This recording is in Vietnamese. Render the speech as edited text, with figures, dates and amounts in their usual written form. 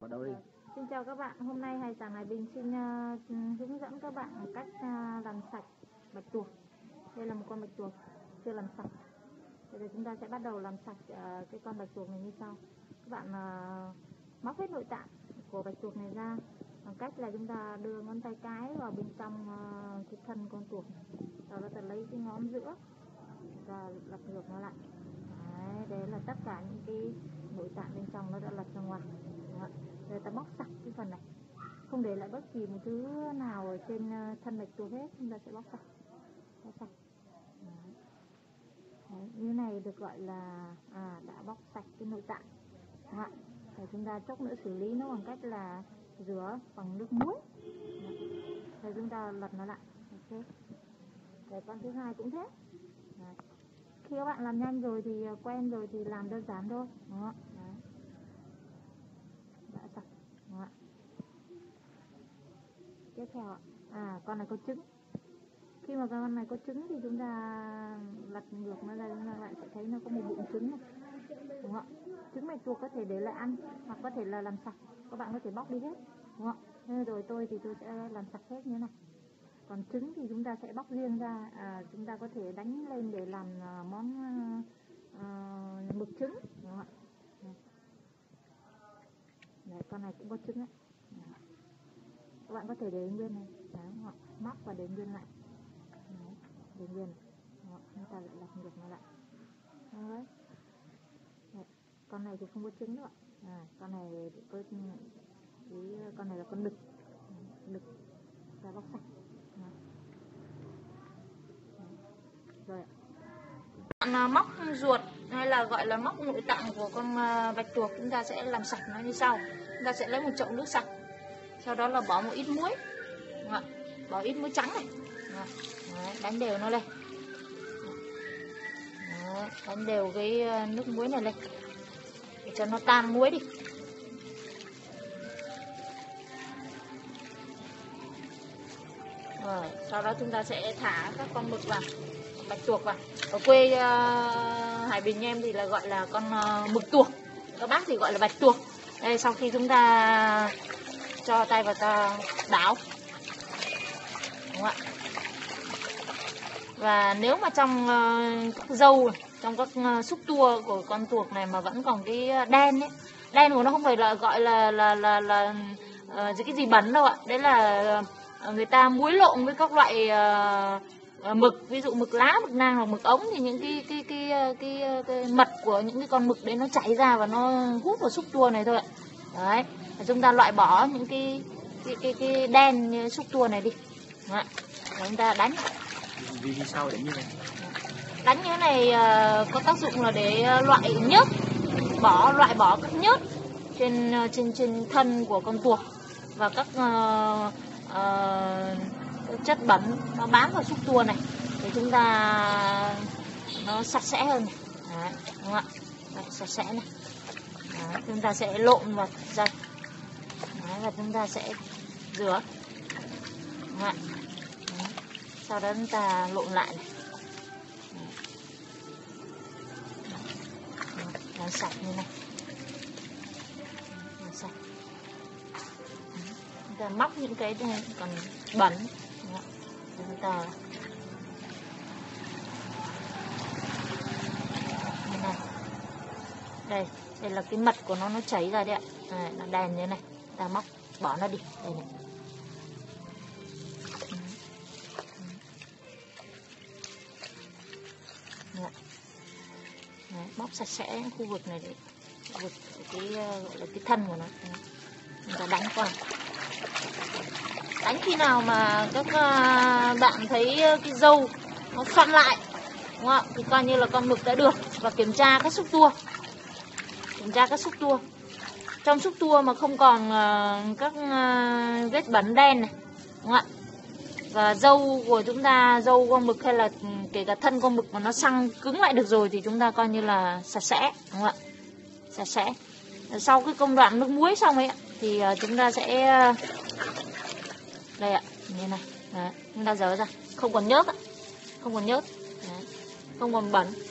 Vào đâu đi. Xin chào các bạn, hôm nay haisanhaibinh xin hướng dẫn các bạn cách làm sạch bạch tuộc. Đây là một con bạch tuộc chưa làm sạch. Bây giờ chúng ta sẽ bắt đầu làm sạch cái con bạch tuộc này như sau. Các bạn móc hết nội tạng của bạch tuộc này ra bằng cách là chúng ta đưa ngón tay cái vào bên trong cái thân con tuộc, sau đó ta lấy cái ngón giữa và lật ngược nó lại. Đấy là tất cả những cái nội tạng bên trong nó đã lật ra ngoài. Rồi ta bóc sạch cái phần này, không để lại bất kỳ một thứ nào ở trên thân bạch tuộc hết, chúng ta sẽ bóc sạch. Đấy, như này được gọi là đã bóc sạch cái nội tạng. Rồi chúng ta chốc nữa xử lý nó bằng cách là rửa bằng nước muối. Rồi chúng ta lật nó lại. Okay. Rồi con thứ hai cũng thế. Đấy. Khi các bạn làm nhanh rồi thì quen rồi thì làm đơn giản thôi. Đó. Đấy. Đã sạch. Đó. Tiếp theo con này có trứng. Khi mà con này có trứng thì chúng ta lật ngược nó ra, chúng ta lại sẽ thấy nó có một bụng trứng này. Đúng không? Trứng bạch tuộc có thể để lại ăn hoặc có thể là làm sạch. Các bạn có thể bóc đi hết. Đúng không? Nên rồi tôi sẽ làm sạch hết như thế này. Còn trứng thì chúng ta sẽ bóc riêng ra, chúng ta có thể đánh lên để làm món mực trứng. Đúng không? Đấy, con này cũng có trứng đấy. Các bạn có thể để nguyên này, đó, móc và để nguyên lại. Đấy, để nguyên, đó, chúng ta lại lật ngược nó lại. Đấy. Đấy, con này thì không có trứng nữa. Con này có con này là con đực, đực ta bóc sạch. Rồi. Còn móc ruột hay là gọi là móc nội tạng của con bạch tuộc, chúng ta sẽ làm sạch nó như sau. Chúng ta sẽ lấy một chậu nước sạch, sau đó là bỏ một ít muối, bỏ ít muối trắng này, đánh đều nó lên, đánh đều cái nước muối này lên để cho nó tan muối đi. Rồi, sau đó chúng ta sẽ thả các con mực vào, bạch tuộc vào. Ở quê Hải Bình em thì là gọi là con mực tuộc, các bác thì gọi là bạch tuộc. Đây, sau khi chúng ta cho tay vào ta đảo. Đúng ạ. Và nếu mà trong các dâu, trong các xúc tua của con tuộc này mà vẫn còn cái đen ấy, đen của nó không phải là gọi là cái gì bẩn đâu ạ. Đấy là người ta muối lộn với các loại mực, ví dụ mực lá, mực nang hoặc mực ống, thì những cái mật của những cái con mực đấy nó chảy ra và nó hút vào xúc tua này thôi ạ. Đấy, chúng ta loại bỏ những cái đen xúc tua này đi. Đấy, chúng ta đánh. Vì sao đánh như này? Đánh như thế này có tác dụng là để loại nhớt, loại bỏ các nhớt trên thân của con tuộc và các chất bẩn nó bám vào xúc tua này thì chúng ta nó sạch sẽ hơn này. Đấy, đúng không ạ? Đấy, sạch sẽ này. Đấy, chúng ta sẽ lộn vào dây. Đấy, và chúng ta sẽ rửa. Đúng không ạ? Đấy, sau đó chúng ta lộn lại này. Nó sạch như này. Nó sạch. Ta móc những cái này còn bẩn, chúng ta này. Đây là cái mật của nó chảy ra đấy ạ. Nó đèn như này, ta móc bỏ nó đi. Đây này. Đấy, móc sạch sẽ khu vực này để khu vực cái gọi là cái thân của nó. Chúng ta đánh qua. Đánh khi nào mà các bạn thấy cái dâu nó xoăn lại, đúng không? Thì coi như là con mực đã được. Và kiểm tra các xúc tua, trong xúc tua mà không còn các vết bẩn đen này, đúng không? Và dâu của chúng ta, dâu con mực hay là kể cả thân con mực mà nó săn cứng lại được rồi thì chúng ta coi như là sạch sẽ, đúng không ạ? Sạch sẽ. Sau cái công đoạn nước muối xong ấy thì chúng ta sẽ đây ạ, như này. Đấy, chúng ta dỡ ra, không còn nhớt, không còn bẩn.